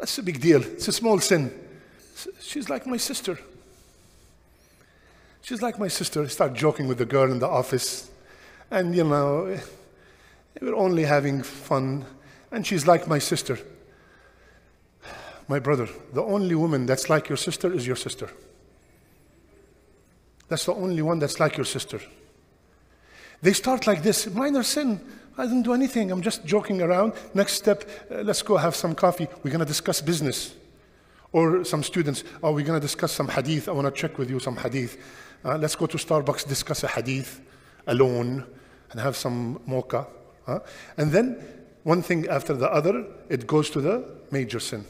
What's the big deal? It's a small sin. She's like my sister. She's like my sister. I start joking with the girl in the office. And, you know, we're only having fun. And she's like my sister. My brother, the only woman that's like your sister is your sister. That's the only one that's like your sister. They start like this, minor sin. I didn't do anything. I'm just joking around. Next step, let's go have some coffee. We're going to discuss business. Or some students, oh, we're going to discuss some hadith. I want to check with you some hadith. Let's go to Starbucks, discuss a hadith alone and have some mocha. And then one thing after the other, it goes to the major sin.